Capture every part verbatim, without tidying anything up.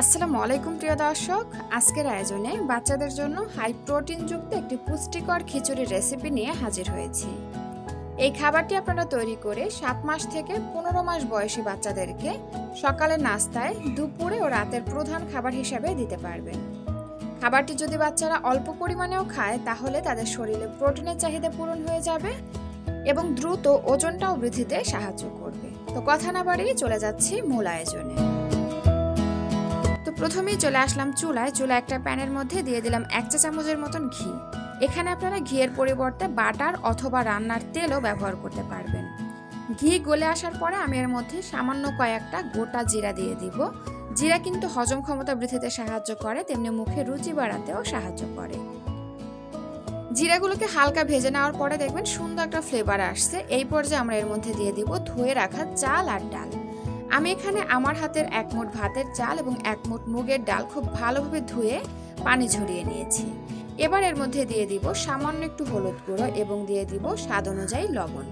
असलामुआलैकुम प्रिय दर्शक आजकेर आयोजने बाच्चादेर जोन्नो हाई प्रोटीन युक्त एकटी पुष्टिकर खिचुड़िर रेसिपि निये हाजिर हयेछि। এই খাবারটি আপনারা তৈরি করে সাত মাস থেকে পনেরো মাস বয়সী বাচ্চাদেরকে সকালে নাস্তায় দুপুরে ও রাতের প্রধান খাবার হিসেবে দিতে পারবেন। খাবারটি যদি বাচ্চারা অল্প পরিমাণেও খায় তাহলে তাদের শরীরে প্রোটিনের চাহিদা পূরণ হয়ে যাবে এবং দ্রুত ওজনটাও বৃদ্ধিতে সাহায্য করবে। তো কথা না বাড়িয়ে চলে যাচ্ছি মূল আয়োজনে। তো প্রথমেই চলে আসলাম চুলায়। চুলা একটা প্যানের মধ্যে দিয়ে দিলাম এক চা চামচের মতন ঘি। এখানে আপনারা ঘিয়ের পরিবর্তে বাটার অথবা রান্নার তেলও ব্যবহার করতে পারবেন। ঘি গলে আসার পরে আমি এর মধ্যে সামান্য কয়েকটা গোটা জিরা দিয়ে দিব। জিরা কিন্তু হজম ক্ষমতা বৃদ্ধিতে সাহায্য করে, তেমনি মুখে রুচি বাড়াতেও সাহায্য করে। জিরাগুলোকে হালকা ভেজে নেওয়ার পরে দেখবেন সুন্দর একটা ফ্লেভার আসছে। এই পর্যায়ে আমরা এর মধ্যে দিয়ে দিব ধুয়ে রাখা চাল আর ডাল। আমি এখানে আমার হাতের এক মুঠ ভাতের চাল এবং এক মুঠ মুগের ডাল খুব ভালোভাবে ধুয়ে পানি ঝরিয়ে নিয়েছি। এবার এর মধ্যে দিয়ে দিব সামান্য একটু হলুদ গুঁড়ো এবং দিয়ে দিব স্বাদ অনুযায়ী লবণ।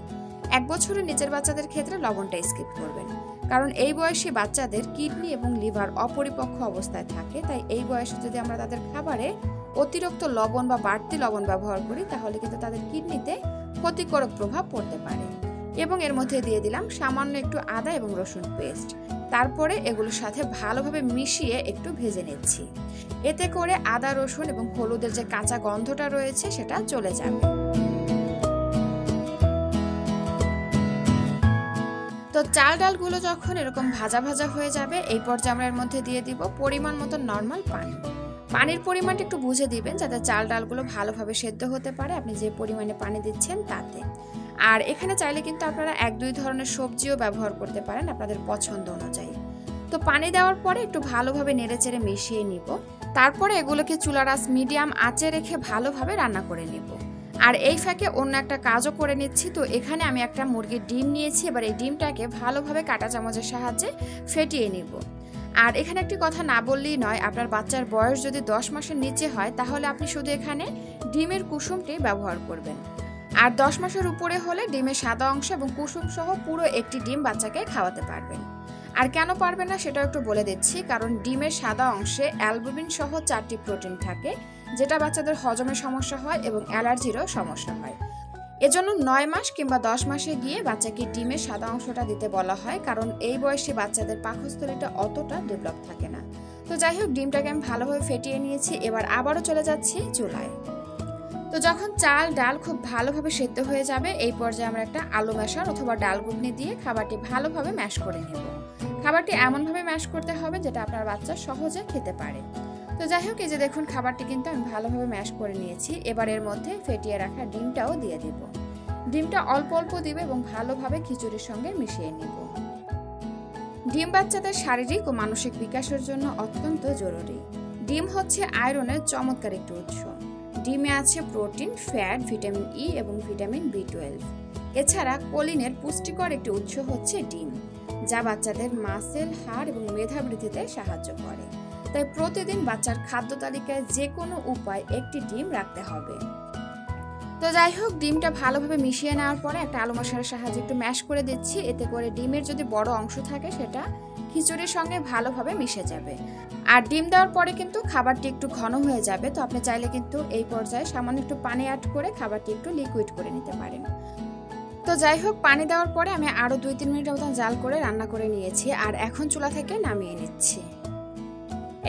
এক বছরের নিচের বাচ্চাদের ক্ষেত্রে লবণটা স্কিপ করবেন, কারণ এই বয়সী বাচ্চাদের কিডনি এবং লিভার অপরিপক্ক অবস্থায় থাকে। তাই এই বয়সে যদি আমরা তাদের খাবারে অতিরিক্ত লবণ বা বাড়তি লবণ ব্যবহার করি তাহলে কিন্তু তাদের কিডনিতে ক্ষতিকারক প্রভাব পড়তে পারে। এবং এর মধ্যে দিয়ে দিলাম সামান্য একটু আদা এবং রসুন পেস্ট। তারপরে এগুলোর সাথে ভালোভাবে মিশিয়ে একটু ভেজে নিচ্ছি, এতে করে আদা রসুন এবং হলুদের যে কাঁচা গন্ধটা রয়েছে সেটা চলে যাবে। তো চাল ডালগুলো যখন এরকম ভাজা ভাজা হয়ে যাবে এই পর্যায়ে আমরা এর মধ্যে দিয়ে দিব পরিমাণ মতো নর্মাল পানি। পানির পরিমাণটা একটু বুঝে দিবেন যাতে চাল ডালগুলো ভালোভাবে সেদ্ধ হতে পারে আপনি যে পরিমাণে পানি দিচ্ছেন তাতে। আর এখানে চাইলে কিন্তু আপনারা এক দুই ধরনের সবজিও ব্যবহার করতে পারেন আপনাদের পছন্দ অনুযায়ী। তো পানি দেওয়ার পরে একটু ভালোভাবে নেড়েচেড়ে মিশিয়ে নিব। তারপরে এগুলোকে চুলার আঁচ মিডিয়াম আঁচে রেখে ভালোভাবে রান্না করে নিব। আর এই ফাঁকে অন্য একটা কাজও করে নিচ্ছি। তো এখানে আমি একটা মুরগির ডিম নিয়েছি, এবার এই ডিমটাকে ভালোভাবে কাঁটা চামচের সাহায্যে ফেটিয়ে নিব। আর এখানে একটি কথা না বললেই নয়, আপনার বাচ্চার বয়স যদি দশ মাসের নিচে হয় তাহলে আপনি শুধু এখানে ডিমের কুসুমটি ব্যবহার করবেন। আর দশ মাসের উপরে হলে ডিমের সাদা অংশ এবং কুসুম সহ পুরো একটি ডিম বাচ্চাকে খাওয়াতে পারবেন। আর কেন পারবেন না সেটাও একটু বলে দিচ্ছি, কারণ ডিমের সাদা অংশে অ্যালবুমিন সহ চারটি প্রোটিন থাকে যেটা বাচ্চাদের হজমের সমস্যা হয় এবং অ্যালার্জিরও সমস্যা হয়। এজন্য নয় মাস কিংবা দশ মাসে গিয়ে বাচ্চাকে ডিমের সাদা অংশটা দিতে বলা হয়, কারণ এই বয়সে বাচ্চাদের পাকস্থলীটা অতটা ডেভেলপ থাকে না। তো যাই হোক, ডিমটাকে আমি ভালোভাবে ফেটিয়ে নিয়েছি। এবার আবারও চলে যাচ্ছি চুলায়। তো যখন চাল ডাল খুব ভালোভাবে সেদ্ধ হয়ে যাবে এই পর্যায়ে আমরা একটা আলু ম্যাশার অথবা ডাল ঘুগনি দিয়ে খাবারটি ভালোভাবে ম্যাশ করে নেব। খাবারটি এমনভাবে ম্যাশ করতে হবে যেটা আপনার বাচ্চা সহজে খেতে পারে। তো যাই হোক, এই যে দেখুন খাবারটি কিন্তু আমি ভালোভাবে ম্যাশ করে নিয়েছি। এবার এর মধ্যে ফেটিয়ে রাখা ডিমটাও দিয়ে দেব। ডিমটা অল্প অল্প দেবে এবং ভালোভাবে খিচুড়ির সঙ্গে মিশিয়ে নেব। ডিম বাচ্চাদের শারীরিক ও মানসিক বিকাশের জন্য অত্যন্ত জরুরি। ডিম হচ্ছে আয়রনের চমৎকার একটি উৎস। ডিমে আছে প্রোটিন, ফ্যাট, ভিটামিন ই এবং ভিটামিন বি টুয়েলভ। এছাড়া কোলিনের পুষ্টিকর একটি উৎস হচ্ছে ডিম, যা বাচ্চাদের মাসেল, হাড় এবং মেধা বৃদ্ধিতে সাহায্য করে। তাই প্রতিদিন বাচ্চার খাদ্য তালিকায় যে কোনো উপায় একটি ডিম রাখতে হবে। তো যাই হোক, ডিমটা ভালোভাবে মিশিয়ে নেওয়ার পরে একটা আলু মশলার সাহায্যে একটু ম্যাশ করে দিচ্ছি, এতে করে ডিমের যদি বড় অংশ থাকে সেটা খিচুড়ির সঙ্গে ভালোভাবে মিশে যাবে। আর ডিম দেওয়ার পরে কিন্তু খাবারটি একটু ঘন হয়ে যাবে। তো আপনি চাইলে কিন্তু এই পর্যায়ে সামান্য একটু পানি অ্যাড করে খাবারটি একটু লিকুইড করে নিতে পারেন। তো যাই হোক, পানি দেওয়ার পরে আমি আরও দুই তিন মিনিটের মতো জাল করে রান্না করে নিয়েছি। আর এখন চুলা থেকে নামিয়ে নিচ্ছি।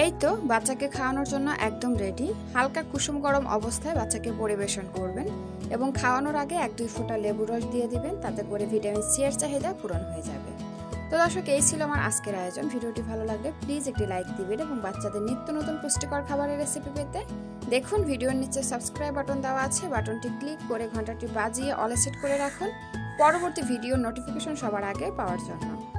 এই তো বাচ্চাকে খাওয়ানোর জন্য একদম রেডি। হালকা কুসুম গরম অবস্থায় বাচ্চাকে পরিবেশন করবেন এবং খাওয়ানোর আগে এক দুই ফোঁটা লেবু রস দিয়ে দিবেন, তাতে করে ভিটামিন সি এর চাহিদা পূরণ হয়ে যাবে। তো দর্শক, এই ছিল আমার আজকের আয়োজন। ভিডিওটি ভালো লাগলে প্লিজ একটি লাইক দিবেন এবং বাচ্চাদের নিত্য নতুন পুষ্টিকর খাবারের রেসিপি পেতে দেখুন ভিডিওর নিচে সাবস্ক্রাইব বাটন দেওয়া আছে। বাটনটি ক্লিক করে ঘন্টাটি বাজিয়ে অল সেট করে রাখুন পরবর্তী ভিডিওর নোটিফিকেশন সবার আগে পাওয়ার জন্য।